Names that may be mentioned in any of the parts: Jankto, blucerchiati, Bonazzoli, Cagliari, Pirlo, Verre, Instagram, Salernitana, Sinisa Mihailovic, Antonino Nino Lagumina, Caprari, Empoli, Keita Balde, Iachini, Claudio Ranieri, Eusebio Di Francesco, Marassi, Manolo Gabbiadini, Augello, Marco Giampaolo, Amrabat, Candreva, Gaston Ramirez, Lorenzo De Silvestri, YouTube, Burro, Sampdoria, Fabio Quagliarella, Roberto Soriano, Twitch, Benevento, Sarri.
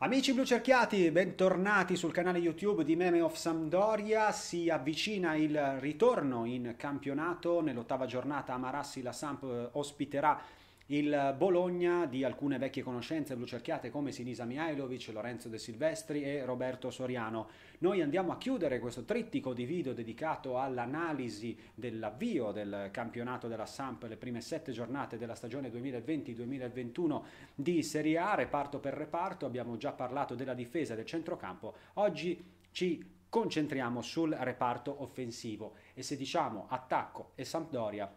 Amici blucerchiati, bentornati sul canale YouTube di Meme of Sampdoria. Si avvicina il ritorno in campionato. Nell'ottava giornata a Marassi la Samp ospiterà il Bologna di alcune vecchie conoscenze blucerchiate come Sinisa Mihailovic, Lorenzo De Silvestri e Roberto Soriano. Noi andiamo a chiudere questo trittico di video dedicato all'analisi dell'avvio del campionato della Samp, le prime 7 giornate della stagione 2020-2021 di Serie A, reparto per reparto. Abbiamo già parlato della difesa e del centrocampo, oggi ci concentriamo sul reparto offensivo e se diciamo attacco e Sampdoria,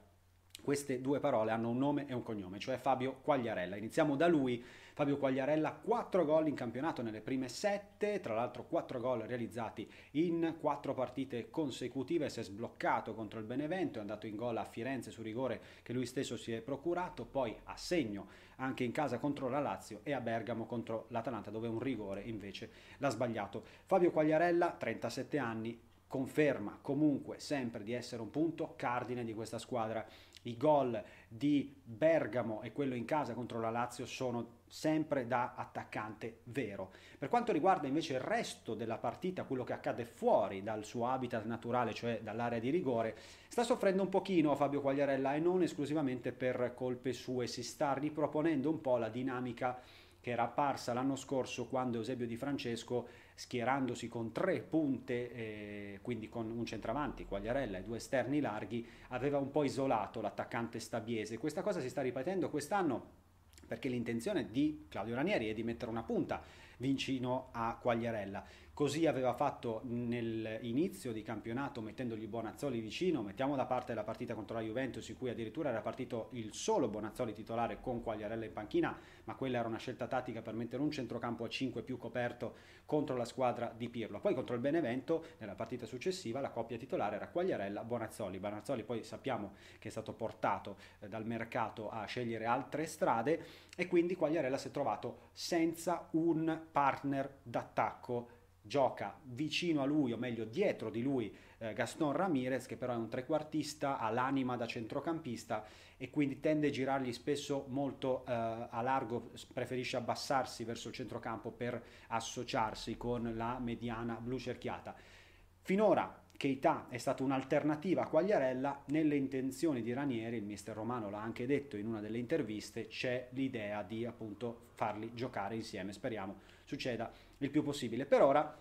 queste due parole hanno un nome e un cognome, cioè Fabio Quagliarella. Iniziamo da lui. Fabio Quagliarella, 4 gol in campionato nelle prime 7, tra l'altro 4 gol realizzati in 4 partite consecutive. Si è sbloccato contro il Benevento, è andato in gol a Firenze su rigore che lui stesso si è procurato, poi a segno anche in casa contro la Lazio e a Bergamo contro l'Atalanta, dove un rigore invece l'ha sbagliato. Fabio Quagliarella, 37 anni, conferma comunque sempre di essere un punto cardine di questa squadra. I gol di Bergamo e quello in casa contro la Lazio sono sempre da attaccante vero. Per quanto riguarda invece il resto della partita, quello che accade fuori dal suo habitat naturale, cioè dall'area di rigore, sta soffrendo un pochino Fabio Quagliarella, e non esclusivamente per colpe sue. Si sta riproponendo un po' la dinamica che era apparsa l'anno scorso, quando Eusebio Di Francesco, schierandosi con 3 punte, quindi con un centravanti, Quagliarella, e 2 esterni larghi, aveva un po' isolato l'attaccante stabiese. Questa cosa si sta ripetendo quest'anno, perché l'intenzione di Claudio Ranieri è di mettere una punta vicino a Quagliarella. Così aveva fatto nell'inizio di campionato, mettendogli Bonazzoli vicino. Mettiamo da parte la partita contro la Juventus, in cui addirittura era partito il solo Bonazzoli titolare con Quagliarella in panchina, ma quella era una scelta tattica per mettere un centrocampo a 5 più coperto contro la squadra di Pirlo. Poi contro il Benevento, nella partita successiva, la coppia titolare era Quagliarella-Bonazzoli. Bonazzoli poi sappiamo che è stato portato dal mercato a scegliere altre strade, e quindi Quagliarella si è trovato senza un partner d'attacco. Gioca vicino a lui, o meglio dietro di lui, Gaston Ramirez, che però è un trequartista, ha l'anima da centrocampista e quindi tende a girargli spesso molto a largo, preferisce abbassarsi verso il centrocampo per associarsi con la mediana blucerchiata. Finora Keita è stata un'alternativa a Quagliarella. Nelle intenzioni di Ranieri, il mister romano l'ha anche detto in una delle interviste, c'è l'idea di appunto farli giocare insieme, speriamo succeda il più possibile. Per ora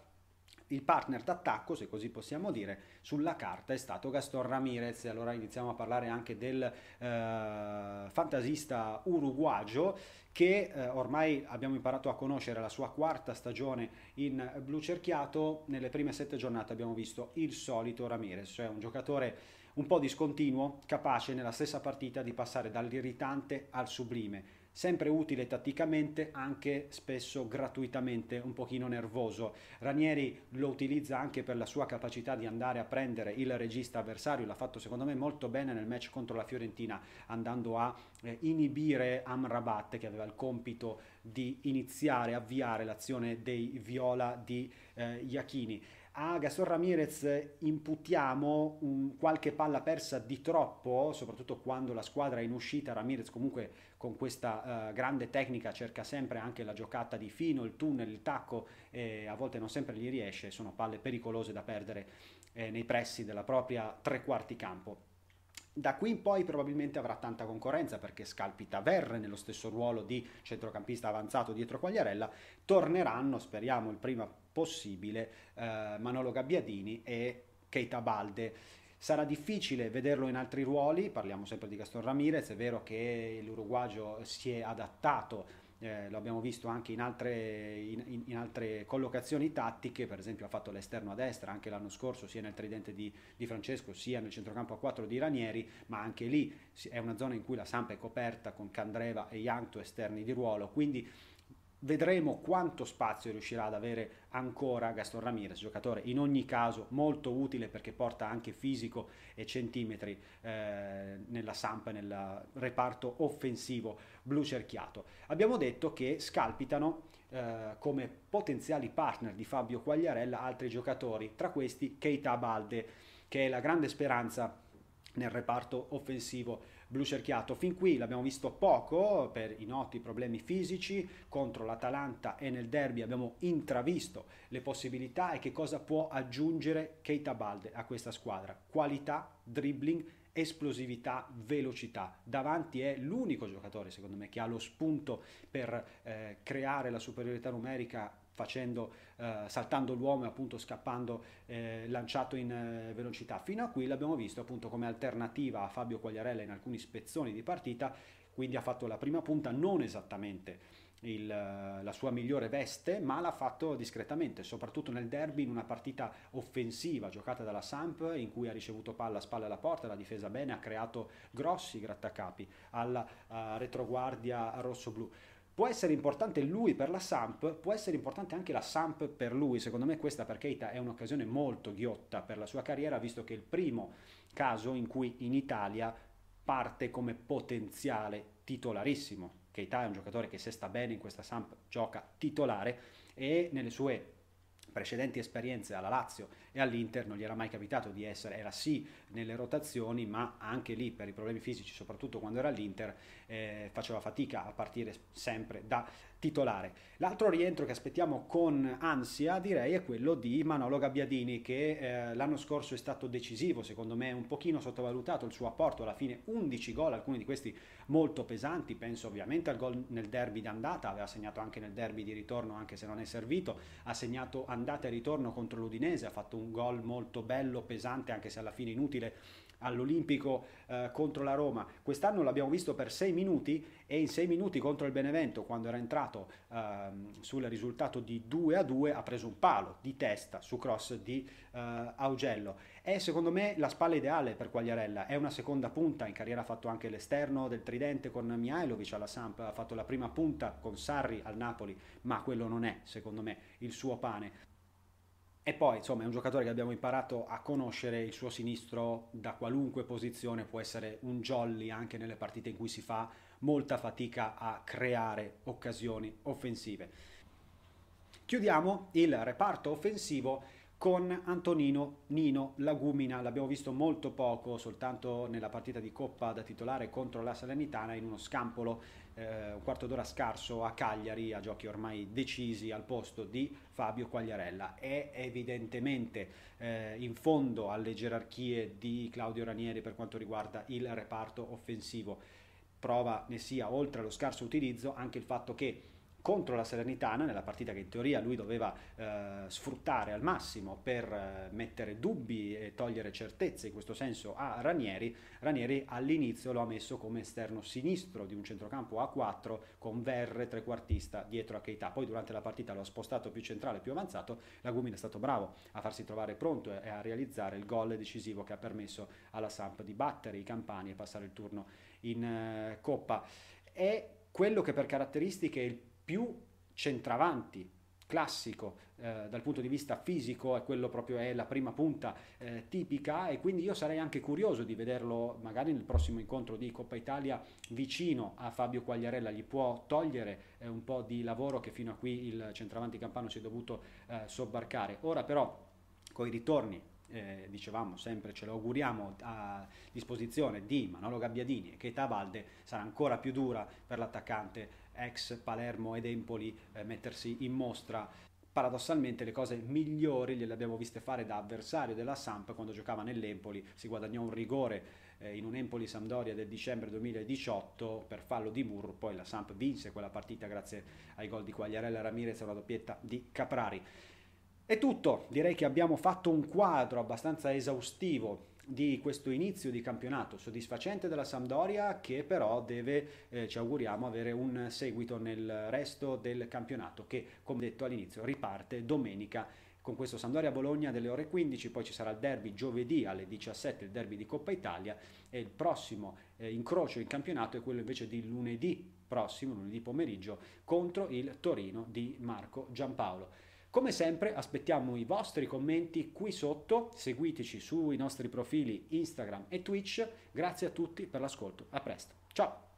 il partner d'attacco, se così possiamo dire, sulla carta è stato Gaston Ramirez. Allora iniziamo a parlare anche del fantasista uruguagio, che ormai abbiamo imparato a conoscere. La sua 4ª stagione in blucerchiato. Nelle prime 7 giornate abbiamo visto il solito Ramirez, cioè un giocatore un po' discontinuo, capace nella stessa partita di passare dall'irritante al sublime, sempre utile tatticamente, anche spesso gratuitamente un pochino nervoso. Ranieri lo utilizza anche per la sua capacità di andare a prendere il regista avversario. L'ha fatto secondo me molto bene nel match contro la Fiorentina, andando a inibire Amrabat, che aveva il compito di iniziare, avviare l'azione dei viola di Iachini. A Gaston Ramirez imputiamo qualche palla persa di troppo, soprattutto quando la squadra è in uscita. Ramirez comunque con questa grande tecnica cerca sempre anche la giocata di fino, il tunnel, il tacco, e a volte non sempre gli riesce. Sono palle pericolose da perdere nei pressi della propria tre quarti campo. Da qui in poi probabilmente avrà tanta concorrenza, perché scalpita Verre nello stesso ruolo di centrocampista avanzato dietro Quagliarella. Torneranno, speriamo il prima possibile, Manolo Gabbiadini e Keita Balde. Sarà difficile vederlo in altri ruoli. Parliamo sempre di Gaston Ramirez, è vero che l'uruguagio si è adattato, lo abbiamo visto anche in altre collocazioni tattiche. Per esempio ha fatto l'esterno a destra anche l'anno scorso, sia nel tridente di Francesco sia nel centrocampo a 4 di Ranieri, ma anche lì è una zona in cui la Samp è coperta con Candreva e Jankto esterni di ruolo, quindi vedremo quanto spazio riuscirà ad avere ancora Gaston Ramirez, giocatore in ogni caso molto utile, perché porta anche fisico e centimetri nella Samp, nel reparto offensivo blucerchiato. Abbiamo detto che scalpitano come potenziali partner di Fabio Quagliarella altri giocatori, tra questi Keita Balde, che è la grande speranza nel reparto offensivo blucerchiato. Fin qui l'abbiamo visto poco per i noti problemi fisici. Contro l'Atalanta e nel derby abbiamo intravisto le possibilità e che cosa può aggiungere Keita Balde a questa squadra. Qualità, dribbling, esplosività, velocità. Davanti è l'unico giocatore secondo me che ha lo spunto per creare la superiorità numerica facendo, saltando l'uomo e appunto scappando lanciato in velocità. Fino a qui l'abbiamo visto appunto come alternativa a Fabio Quagliarella in alcuni spezzoni di partita, quindi ha fatto la prima punta, non esattamente la sua migliore veste, ma l'ha fatto discretamente, soprattutto nel derby, in una partita offensiva giocata dalla Samp in cui ha ricevuto palla a spalle alla porta, l'ha difesa bene, ha creato grossi grattacapi alla retroguardia rossoblù. Può essere importante lui per la Samp, può essere importante anche la Samp per lui. Secondo me questa per Keita è un'occasione molto ghiotta per la sua carriera, visto che è il primo caso in cui in Italia parte come potenziale titolarissimo. Keita è un giocatore che, se sta bene in questa Samp, gioca titolare, e nelle sue precedenti esperienze alla Lazio e all'Inter non gli era mai capitato di essere, era sì nelle rotazioni, ma anche lì per i problemi fisici, soprattutto quando era all'Inter, faceva fatica a partire sempre da titolare. L'altro rientro che aspettiamo con ansia, direi, è quello di Manolo Gabbiadini, che l'anno scorso è stato decisivo, secondo me un pochino sottovalutato il suo apporto. Alla fine 11 gol, alcuni di questi molto pesanti, penso ovviamente al gol nel derby d'andata, aveva segnato anche nel derby di ritorno anche se non è servito, ha segnato andata e ritorno contro l'Udinese, ha fatto un gol molto bello, pesante, anche se alla fine inutile, all'Olimpico contro la Roma. Quest'anno l'abbiamo visto per 6 minuti e in 6 minuti contro il Benevento, quando era entrato sul risultato di 2-2, ha preso un palo di testa su cross di Augello. È secondo me la spalla ideale per Quagliarella, è una seconda punta, in carriera ha fatto anche l'esterno del tridente con Mihailovic alla Samp, ha fatto la prima punta con Sarri al Napoli, ma quello non è secondo me il suo pane. E poi insomma è un giocatore che abbiamo imparato a conoscere, il suo sinistro da qualunque posizione può essere un jolly anche nelle partite in cui si fa molta fatica a creare occasioni offensive. Chiudiamo il reparto offensivo con Antonino Nino Lagumina. L'abbiamo visto molto poco, soltanto nella partita di Coppa da titolare contro la Salernitana in uno scampolo, un quarto d'ora scarso a Cagliari, a giochi ormai decisi, al posto di Fabio Quagliarella. È evidentemente in fondo alle gerarchie di Claudio Ranieri per quanto riguarda il reparto offensivo. Prova ne sia, oltre allo scarso utilizzo, anche il fatto che contro la Salernitana, nella partita che in teoria lui doveva sfruttare al massimo per mettere dubbi e togliere certezze in questo senso a Ranieri, Ranieri all'inizio lo ha messo come esterno sinistro di un centrocampo a 4 con Verre trequartista dietro a Keita. Poi durante la partita lo ha spostato più centrale, più avanzato. Lagumina è stato bravo a farsi trovare pronto e a realizzare il gol decisivo che ha permesso alla Samp di battere i campani e passare il turno in Coppa. È quello che per caratteristiche è il più centravanti classico dal punto di vista fisico, è quello proprio, è la prima punta tipica, e quindi io sarei anche curioso di vederlo magari nel prossimo incontro di Coppa Italia vicino a Fabio Quagliarella. Gli può togliere un po' di lavoro che fino a qui il centravanti campano si è dovuto sobbarcare. Ora però coi ritorni, dicevamo sempre, ce lo auguriamo, a disposizione di Manolo Gabbiadini e Keita Balde, sarà ancora più dura per l'attaccante ex Palermo ed Empoli mettersi in mostra. Paradossalmente le cose migliori le abbiamo viste fare da avversario della Samp quando giocava nell'Empoli, si guadagnò un rigore in un Empoli Sampdoria del dicembre 2018 per fallo di Burro, poi la Samp vinse quella partita grazie ai gol di Quagliarella, Ramirez e una doppietta di Caprari. È tutto, direi che abbiamo fatto un quadro abbastanza esaustivo di questo inizio di campionato soddisfacente della Sampdoria, che però deve, ci auguriamo, avere un seguito nel resto del campionato che, come detto all'inizio, riparte domenica con questo Sampdoria-Bologna delle ore 15, poi ci sarà il derby giovedì alle 17, il derby di Coppa Italia, e il prossimo incrocio in campionato è quello invece di lunedì prossimo, lunedì pomeriggio, contro il Torino di Marco Giampaolo. Come sempre aspettiamo i vostri commenti qui sotto, seguiteci sui nostri profili Instagram e Twitch. Grazie a tutti per l'ascolto, a presto, ciao!